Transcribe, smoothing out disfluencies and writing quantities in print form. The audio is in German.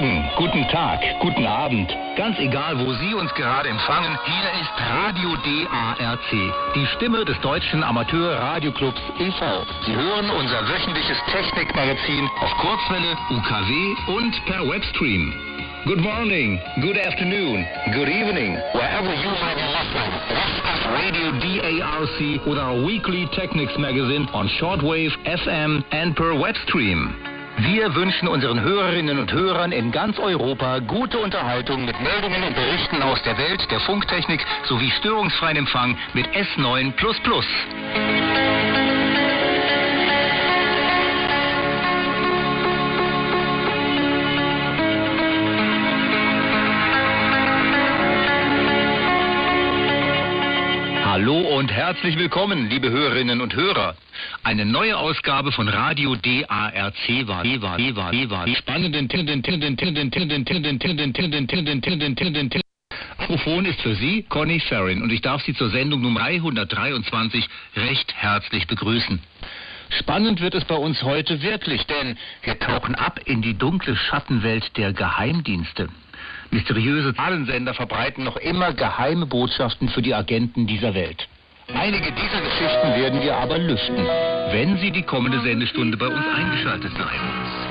Morgen, guten Tag, guten Abend. Ganz egal, wo Sie uns gerade empfangen, hier ist Radio D.A.R.C., die Stimme des Deutschen Amateur-Radio-Clubs e.V. Sie hören unser wöchentliches Technikmagazin auf Kurzwelle, UKW und per Webstream. Good morning, good afternoon, good evening, wherever you might be listening. This is Radio D.A.R.C. with our weekly Technics magazine on shortwave, FM and per Webstream. Wir wünschen unseren Hörerinnen und Hörern in ganz Europa gute Unterhaltung mit Meldungen und Berichten aus der Welt der Funktechnik sowie störungsfreien Empfang mit S9++. Hallo und herzlich willkommen, liebe Hörerinnen und Hörer. Eine neue Ausgabe von Radio D.A.R.C. war spannenden Mikrofon ist für Sie Conny Farin und ich darf Sie zur Sendung Nummer 323 recht herzlich begrüßen. Spannend wird es bei uns heute wirklich, denn wir tauchen ab in die dunkle Schattenwelt der Geheimdienste. Mysteriöse Zahlensender verbreiten noch immer geheime Botschaften für die Agenten dieser Welt. Einige dieser Geschichten werden wir aber lüften, wenn Sie die kommende Sendestunde bei uns eingeschaltet bleiben.